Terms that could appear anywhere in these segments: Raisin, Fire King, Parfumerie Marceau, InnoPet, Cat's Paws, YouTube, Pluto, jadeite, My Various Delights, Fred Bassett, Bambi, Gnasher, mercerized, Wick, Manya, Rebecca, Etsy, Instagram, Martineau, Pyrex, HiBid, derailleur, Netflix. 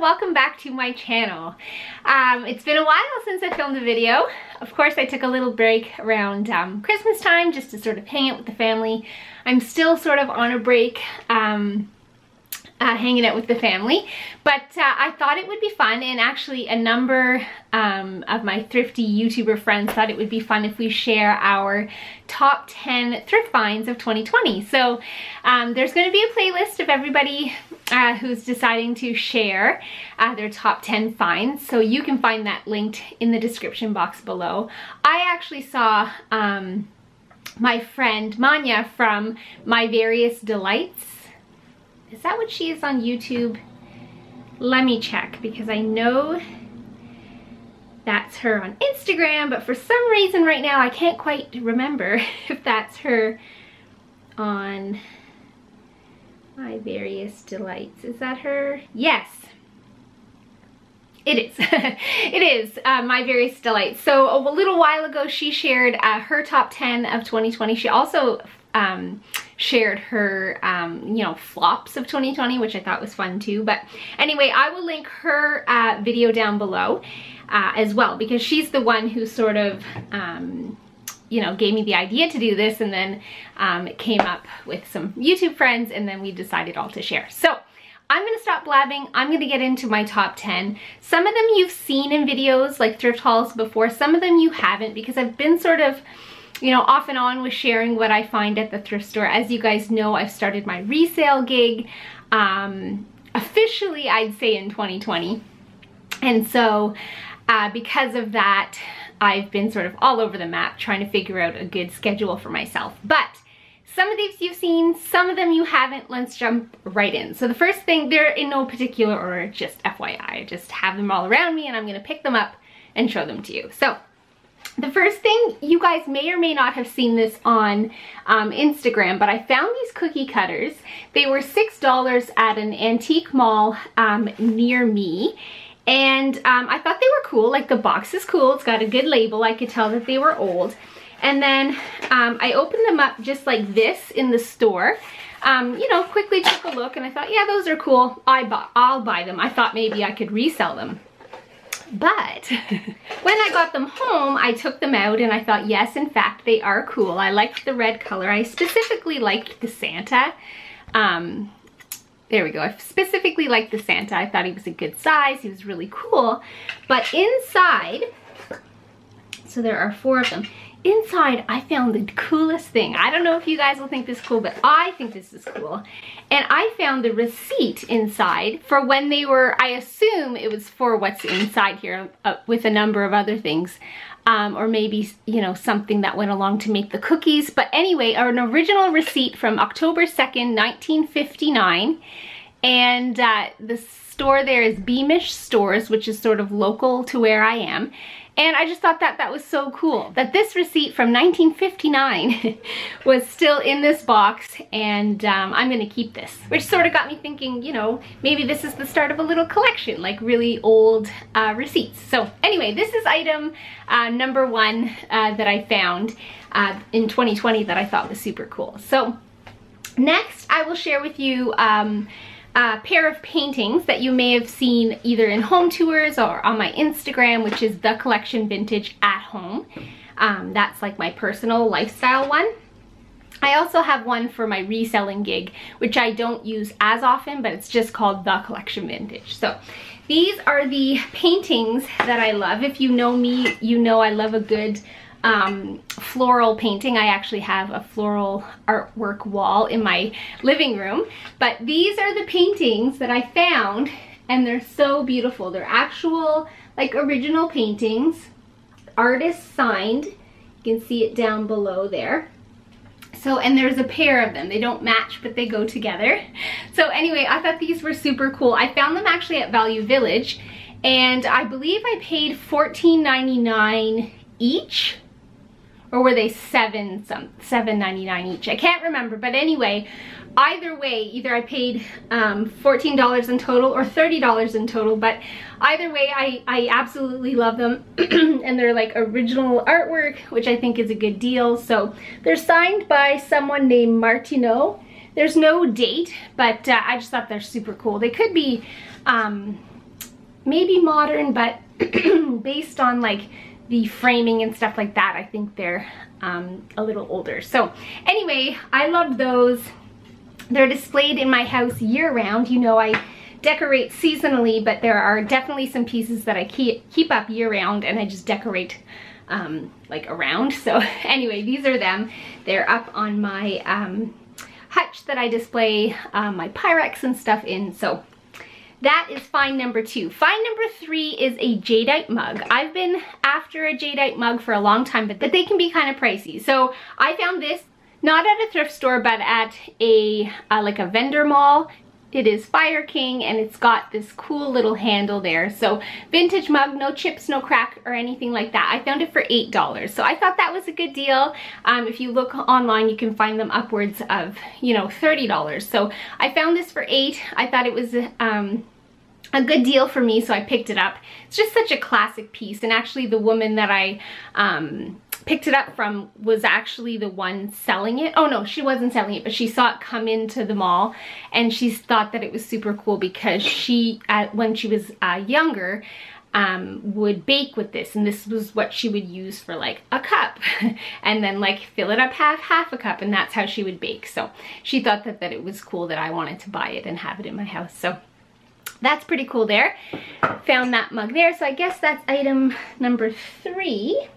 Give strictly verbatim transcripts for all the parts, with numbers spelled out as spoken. and welcome back to my channel. Um, it's been a while since I filmed a video. Of course, I took a little break around um, Christmas time just to sort of hang out with the family. I'm still sort of on a break, um, uh, hanging out with the family, but uh, I thought it would be fun, and actually a number um, of my thrifty YouTuber friends thought it would be fun if we share our top ten thrift finds of twenty twenty. So um, there's going to be a playlist of everybody uh, who's deciding to share uh, their top ten finds, so you can find that linked in the description box below. I actually saw um, my friend Manya from My Various Delights. Is that what she is on YouTube? Let me check, because I know that's her on Instagram, but for some reason right now I can't quite remember if that's her on My Various Delights. Is that her? Yes. It is. It is uh, My Various Delights. So a little while ago she shared uh, her top ten of twenty twenty. She also um, shared her, um, you know, flops of twenty twenty, which I thought was fun too. But anyway, I will link her uh, video down below uh, as well, because she's the one who sort of, um, you know, gave me the idea to do this, and then um, it came up with some YouTube friends, and then we decided all to share. So I'm gonna stop blabbing. I'm gonna get into my top ten. Some of them you've seen in videos like thrift hauls before, some of them you haven't, because I've been sort of, you know, off and on with sharing what I find at the thrift store. As you guys know, I've started my resale gig, um, officially I'd say in twenty twenty. And so uh, because of that, I've been sort of all over the map trying to figure out a good schedule for myself. But some of these you've seen, some of them you haven't. Let's jump right in. So the first thing, they're in no particular order, just F Y I. I just have them all around me, and I'm gonna pick them up and show them to you. So the first thing, you guys may or may not have seen this on um, Instagram, but I found these cookie cutters. They were six dollars at an antique mall um, near me. And um, I thought they were cool. Like, the box is cool, it's got a good label. I could tell that they were old. And then um, I opened them up just like this in the store. Um, you know, quickly took a look, and I thought, yeah, those are cool. I bu- I'll buy them. I thought maybe I could resell them. But when I got them home, I took them out, and I thought, yes, in fact, they are cool. I liked the red color. I specifically liked the Santa. Um, there we go. I specifically liked the Santa. I thought he was a good size. He was really cool. But inside, so there are four of them. Inside, I found the coolest thing. I don't know if you guys will think this is cool, but I think this is cool. And I found the receipt inside for when they were, I assume it was for what's inside here, uh, with a number of other things. Um, or maybe, you know, something that went along to make the cookies. But anyway, an original receipt from October second, nineteen fifty-nine. And uh, the store there is Beamish Stores, which is sort of local to where I am. And I just thought that that was so cool, that this receipt from nineteen fifty-nine was still in this box, and um, I'm gonna keep this. Which sort of got me thinking, you know, maybe this is the start of a little collection, like really old uh, receipts. So anyway, this is item uh, number one uh, that I found uh, in twenty twenty that I thought was super cool. So next I will share with you um, a pair of paintings that you may have seen either in home tours or on my Instagram, which is The Collection Vintage at Home. Um, that's like my personal lifestyle one. I also have one for my reselling gig, which I don't use as often, but it's just called The Collection Vintage. So these are the paintings that I love. If you know me, you know I love a good um floral painting. I actually have a floral artwork wall in my living room, but these are the paintings that I found, and they're so beautiful. They're actual, like, original paintings, artist signed. You can see it down below there. So, and there's a pair of them. They don't match, but they go together. So anyway, I thought these were super cool. I found them actually at Value Village, and I believe I paid fourteen ninety-nine each. Or were they seven some seven ninety-nine each? I can't remember, but anyway, either way, either I paid um, fourteen dollars in total or thirty dollars in total. But either way, I I absolutely love them, and they're like original artwork, which I think is a good deal. So they're signed by someone named Martineau. There's no date, but uh, I just thought they're super cool. They could be, um, maybe modern, but based on like the framing and stuff like that, I think they're um, a little older. So anyway, I love those. They're displayed in my house year round. You know, I decorate seasonally, but there are definitely some pieces that I keep, keep up year round, and I just decorate um, like around. So anyway, these are them. They're up on my um, hutch that I display uh, my Pyrex and stuff in. So that is find number two. Find number three is a jadeite mug. I've been after a jadeite mug for a long time, but they can be kind of pricey. So I found this not at a thrift store, but at a uh, like a vendor mall. It is Fire King, and it's got this cool little handle there. So vintage mug, no chips, no crack or anything like that. I found it for eight dollars. So I thought that was a good deal. Um, if you look online, you can find them upwards of, you know, thirty dollars. So I found this for eight. I thought it was um, a good deal for me, so I picked it up. It's just such a classic piece. And actually the woman that I um, picked it up from was actually the one selling it. Oh no, she wasn't selling it, but she saw it come into the mall, and she thought that it was super cool because she, uh, when she was uh, younger, um, would bake with this, and this was what she would use for like a cup and then like fill it up half, half a cup, and that's how she would bake. So she thought that, that it was cool that I wanted to buy it and have it in my house. So that's pretty cool there. Found that mug there. So I guess that's item number three.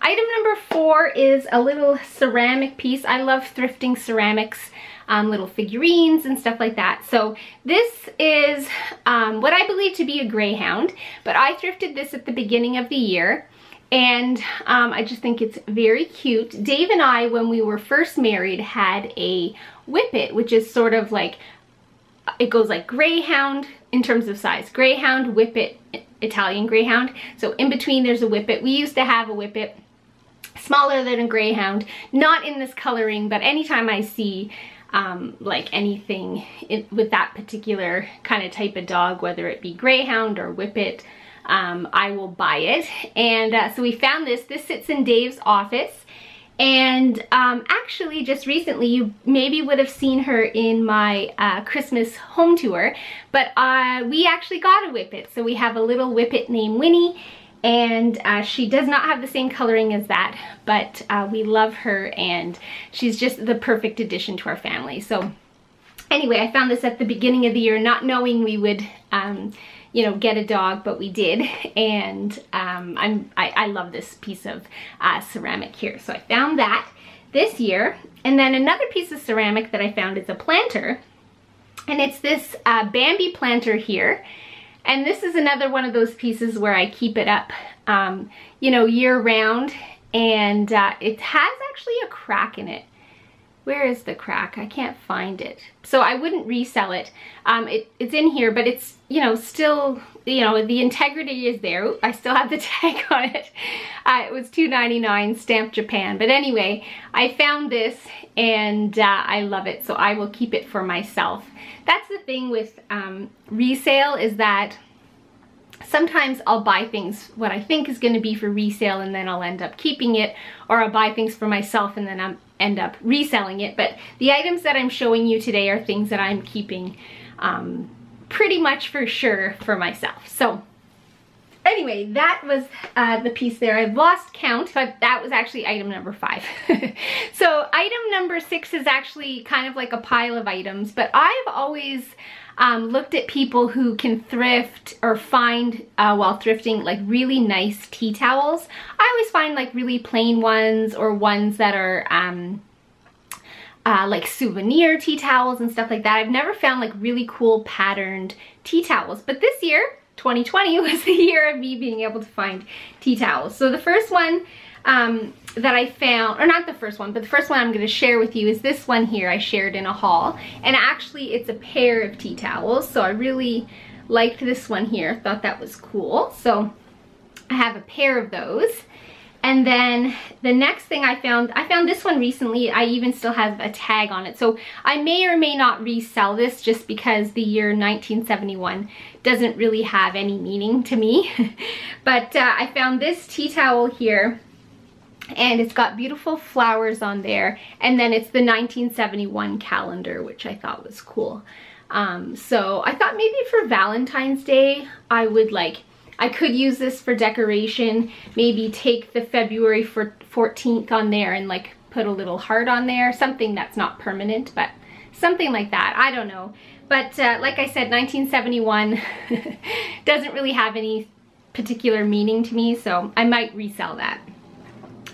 Item number four is a little ceramic piece. I love thrifting ceramics, um, little figurines and stuff like that. So this is um, what I believe to be a greyhound, but I thrifted this at the beginning of the year, and um, I just think it's very cute. Dave and I, when we were first married, had a whippet, which is sort of like, it goes like greyhound in terms of size. Greyhound, whippet, Italian greyhound. So in between there's a whippet. We used to have a whippet, smaller than a greyhound, not in this coloring, but anytime I see um, like anything in, with that particular kind of type of dog, whether it be greyhound or whippet, um, I will buy it. And uh, so we found this. This sits in Dave's office, and um, actually just recently you maybe would have seen her in my uh, Christmas home tour, but uh, we actually got a whippet. So we have a little whippet named Winnie, and uh, she does not have the same coloring as that, but uh, we love her, and she's just the perfect addition to our family. So anyway, I found this at the beginning of the year, not knowing we would, um, you know, get a dog, but we did. And um, I'm, I, I love this piece of uh, ceramic here. So I found that this year. And then another piece of ceramic that I found is a planter, and it's this uh, Bambi planter here. And this is another one of those pieces where I keep it up, um, you know, year round. And uh, it has actually a crack in it. Where is the crack? I can't find it. So I wouldn't resell it. Um, it it's in here, but it's, you know, still, you know, the integrity is there. I still have the tag on it. Uh, it was two ninety-nine, stamped Japan. But anyway, I found this, and uh, I love it. So I will keep it for myself. That's the thing with um, resale, is that sometimes I'll buy things what I think is going to be for resale, and then I'll end up keeping it, or I'll buy things for myself and then I'm end up reselling it. But the items that I'm showing you today are things that I'm keeping um, pretty much for sure for myself. So anyway, that was uh, the piece there. I've lost count, but that was actually item number five. So item number six is actually kind of like a pile of items, but I've always Um, looked at people who can thrift or find uh, while thrifting like really nice tea towels. I always find like really plain ones, or ones that are um, uh, like souvenir tea towels and stuff like that. I've never found like really cool patterned tea towels, but this year, twenty twenty, was the year of me being able to find tea towels. So the first one um, that I found, or not the first one, but the first one I'm going to share with you is this one here. I shared in a haul, and actually it's a pair of tea towels. So I really liked this one here. Thought that was cool. So I have a pair of those. And then the next thing I found, I found this one recently. I even still have a tag on it. So I may or may not resell this, just because the year nineteen seventy-one doesn't really have any meaning to me. But uh, I found this tea towel here, and it's got beautiful flowers on there. And then it's the nineteen seventy-one calendar, which I thought was cool. Um, so I thought maybe for Valentine's Day, I would like, I could use this for decoration, maybe take the February fourteenth on there and like put a little heart on there, something that's not permanent, but something like that, I don't know. But uh, like I said, nineteen seventy-one doesn't really have any particular meaning to me, so I might resell that.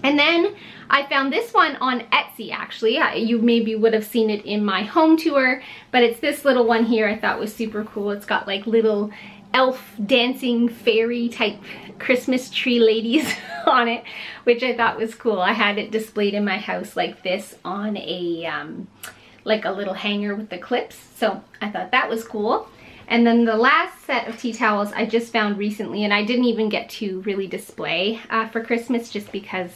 And then I found this one on Etsy, actually. You maybe would have seen it in my home tour, but it's this little one here I thought was super cool. It's got like little elf dancing fairy type Christmas tree ladies on it, which I thought was cool. I had it displayed in my house like this on a, um, like a little hanger with the clips. So I thought that was cool. And then the last set of tea towels I just found recently, and I didn't even get to really display uh, for Christmas just because,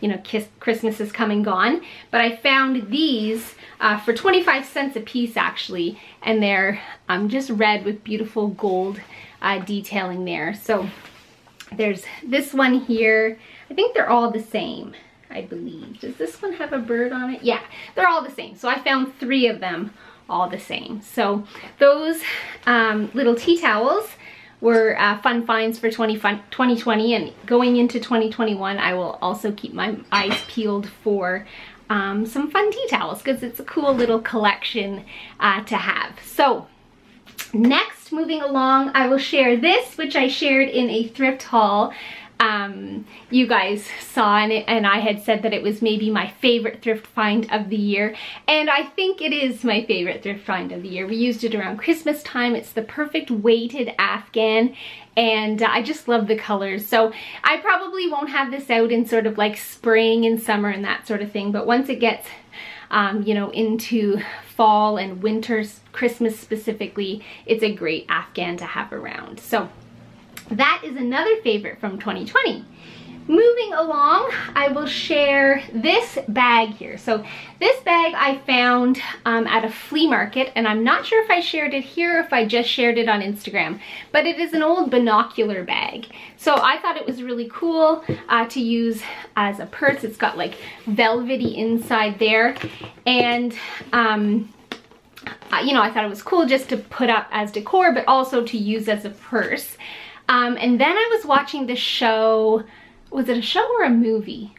you know, kiss, Christmas is come and gone. But I found these uh, for twenty-five cents a piece actually, and they're um, just red with beautiful gold uh, detailing there. So there's this one here. I think they're all the same, I believe. Does this one have a bird on it? Yeah, they're all the same. So I found three of them all the same. So those um, little tea towels were uh, fun finds for twenty twenty, and going into twenty twenty-one, I will also keep my eyes peeled for um, some fun tea towels because it's a cool little collection uh, to have. So next, moving along, I will share this, which I shared in a thrift haul. Um, you guys saw, and, it, and I had said that it was maybe my favorite thrift find of the year, and I think it is my favorite thrift find of the year. We used it around Christmas time. It's the perfect weighted Afghan, and uh, I just love the colors. So I probably won't have this out in sort of like spring and summer and that sort of thing, but once it gets Um, you know, into fall and winter, Christmas specifically, it's a great Afghan to have around. So that is another favorite from twenty twenty. Moving along, I will share this bag here. So this bag I found um, at a flea market, and I'm not sure if I shared it here or if I just shared it on Instagram, but it is an old binocular bag. So I thought it was really cool uh, to use as a purse. It's got like velvety inside there, and um, you know, I thought it was cool just to put up as decor, but also to use as a purse. Um, and then I was watching this show. Was it a show or a movie?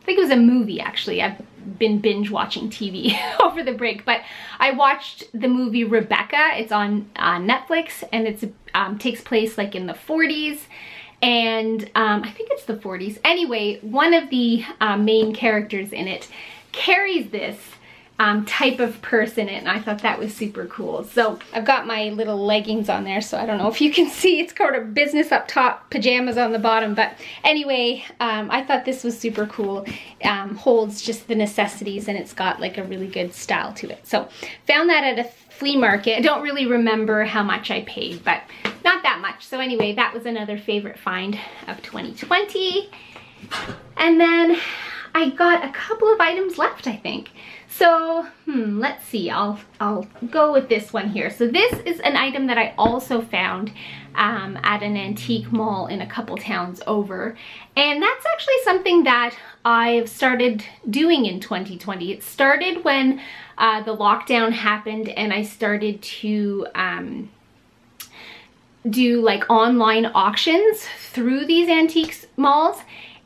I think it was a movie, actually. I've been binge watching T V over the break, but I watched the movie Rebecca. It's on uh, Netflix, and it's um, takes place like in the forties, and um, I think it's the forties. Anyway, one of the uh, main characters in it carries this um, type of purse in it, and I thought that was super cool. So I've got my little leggings on there, so I don't know if you can see, it's sort of business up top, pajamas on the bottom, but anyway, um, I thought this was super cool. Um, holds just the necessities, and it's got like a really good style to it. So found that at a flea market. I don't really remember how much I paid, but not that much. So anyway, that was another favorite find of twenty twenty. And then I got a couple of items left, I think. So, hmm, let's see, I'll, I'll go with this one here. So this is an item that I also found um, at an antique mall in a couple towns over. And that's actually something that I've started doing in twenty twenty. It started when uh, the lockdown happened, and I started to um, do like online auctions through these antiques malls.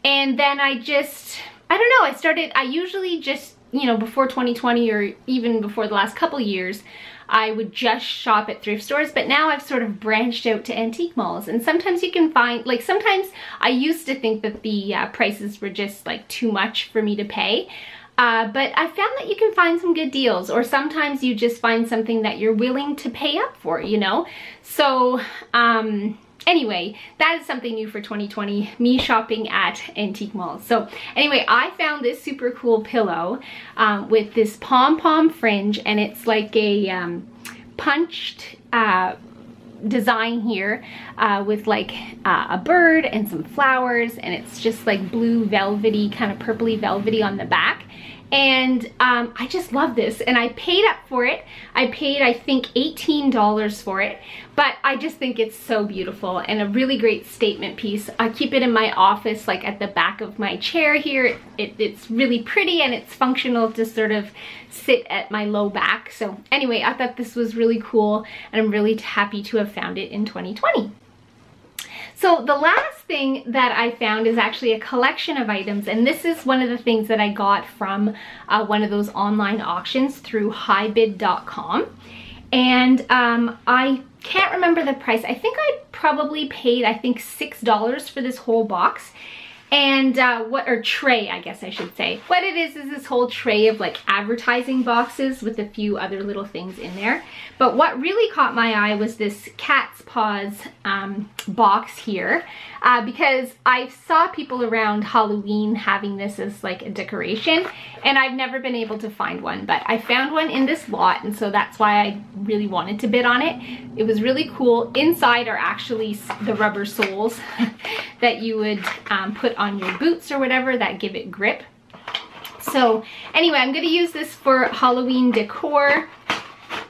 And then I just, I don't know, I started, I usually just, you know, before twenty twenty or even before the last couple years, I would just shop at thrift stores, but now I've sort of branched out to antique malls, and sometimes you can find, like sometimes I used to think that the uh, prices were just like too much for me to pay, uh, but I found that you can find some good deals, or sometimes you just find something that you're willing to pay up for, you know? So, um... anyway, that is something new for twenty twenty, me shopping at antique malls. So anyway, I found this super cool pillow um, with this pom-pom fringe, and it's like a um, punched uh, design here uh, with like uh, a bird and some flowers, and it's just like blue velvety, kind of purpley velvety on the back. and um, I just love this, and I paid up for it. I paid, I think, eighteen dollars for it, but I just think it's so beautiful and a really great statement piece. I keep it in my office, like at the back of my chair here. It, it, it's really pretty and it's functional to sort of sit at my low back. So anyway, I thought this was really cool, and I'm really happy to have found it in twenty twenty. So the last thing that I found is actually a collection of items, and this is one of the things that I got from uh, one of those online auctions through HiBid dot com, and um, I can't remember the price. I think I probably paid, I think, six dollars for this whole box. And uh, what, or tray, I guess I should say. What it is is this whole tray of like advertising boxes with a few other little things in there. But what really caught my eye was this Cat's Paws um, box here, uh, because I saw people around Halloween having this as like a decoration, and I've never been able to find one, but I found one in this lot, and so that's why I really wanted to bid on it. It was really cool. Inside are actually the rubber soles that you would um, put on your boots or whatever that give it grip. So anyway, I'm going to use this for Halloween decor.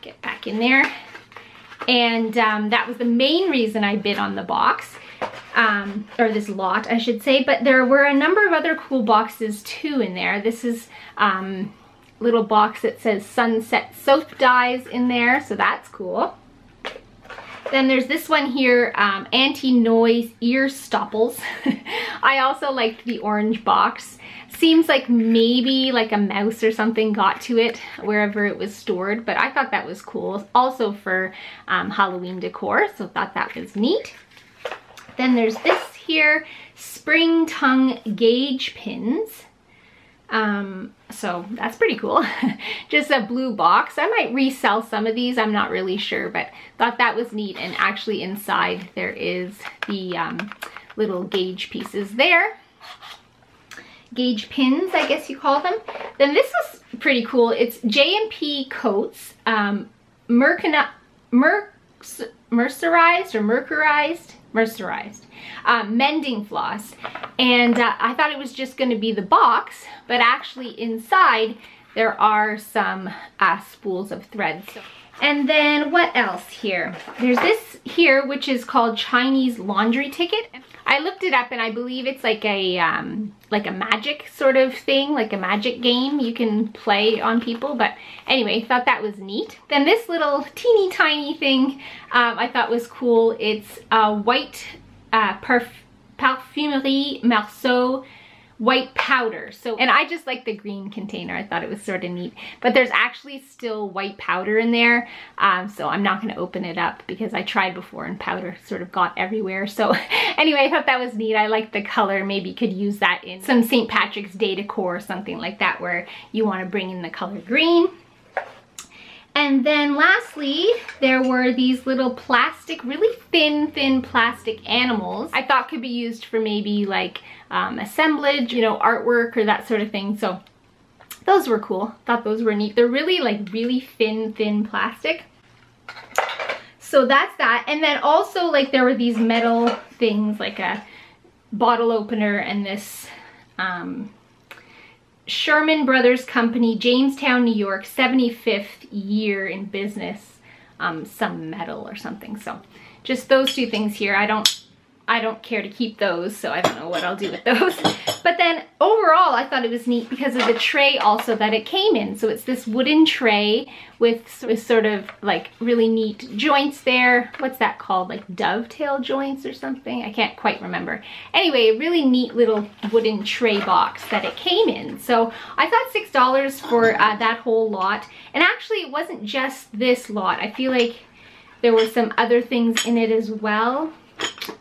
Get back in there. And um, that was the main reason I bid on the box, um, or this lot I should say, but there were a number of other cool boxes too in there. This is um, a little box that says Sunset Soap Dyes in there, so that's cool. Then there's this one here, um, anti-noise ear stopples. I also liked the orange box. Seems like maybe like a mouse or something got to it wherever it was stored, but I thought that was cool. Also for um, Halloween decor, so thought that was neat. Then there's this here, spring tongue gauge pins. Um, so that's pretty cool. Just a blue box. I might resell some of these, I'm not really sure, but thought that was neat. And actually inside there is the um, little gauge pieces there. Gauge pins, I guess you call them. Then this is pretty cool. It's J and P Coats, um, mercana, mer, mercerized or mercurized. mercerized um, mending floss, and uh, I thought it was just going to be the box, but actually inside there are some uh, spools of thread. And then what else here? There's this here, which is called Chinese laundry ticket. I looked it up, and I believe it's like a um, like a magic sort of thing, like a magic game you can play on people. But anyway, thought that was neat. Then this little teeny tiny thing um, I thought was cool. It's a white uh, Parf Parfumerie Marceau white powder. So, and I just like the green container. I thought it was sort of neat, but there's actually still white powder in there. Um, so I'm not going to open it up because I tried before and powder sort of got everywhere. So anyway, I thought that was neat. I like the color. Maybe could use that in some Saint Patrick's Day decor or something like that, where you want to bring in the color green. And then lastly, there were these little plastic, really thin, thin plastic animals I thought could be used for maybe like um, assemblage, you know, artwork or that sort of thing. So those were cool. Thought those were neat. They're really like really thin, thin plastic. So that's that. And then also like there were these metal things like a bottle opener and this um, Sherman Brothers Company, Jamestown, New York, seventy-fifth year in business, um, some medal or something. So just those two things here. I don't, I don't care to keep those, so I don't know what I'll do with those. But then overall, I thought it was neat because of the tray also that it came in. So it's this wooden tray with, with sort of like really neat joints there. What's that called? Like dovetail joints or something? I can't quite remember. Anyway, a really neat little wooden tray box that it came in. So I thought six dollars for uh, that whole lot. And actually, it wasn't just this lot. I feel like there were some other things in it as well.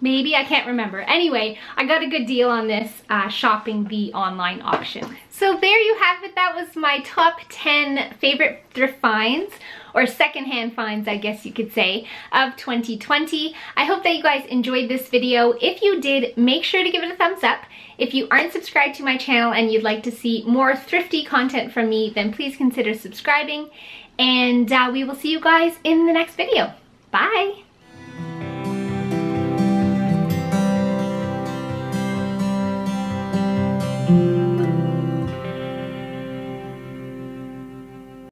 Maybe, I can't remember. Anyway, I got a good deal on this uh, shopping the online auction. So there you have it. That was my top ten favorite thrift finds, or secondhand finds, I guess you could say, of twenty twenty. I hope that you guys enjoyed this video. If you did, make sure to give it a thumbs up. If you aren't subscribed to my channel and you'd like to see more thrifty content from me, then please consider subscribing. And uh, we will see you guys in the next video. Bye!